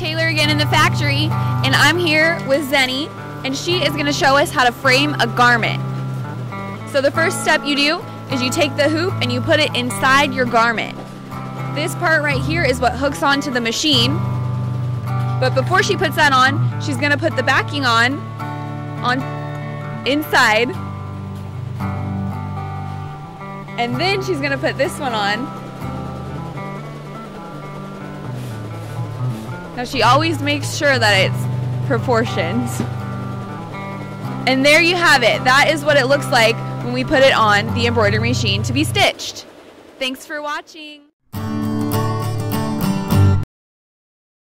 Taylor again in the factory, and I'm here with Zenni, and she is going to show us how to frame a garment. So the first step you do is you take the hoop and you put it inside your garment. This part right here is what hooks onto the machine, but before she puts that on, she's going to put the backing on inside, and then she's going to put this one on. Now she always makes sure that it's proportions. And there you have it. That is what it looks like when we put it on the embroidery machine to be stitched. Thanks for watching.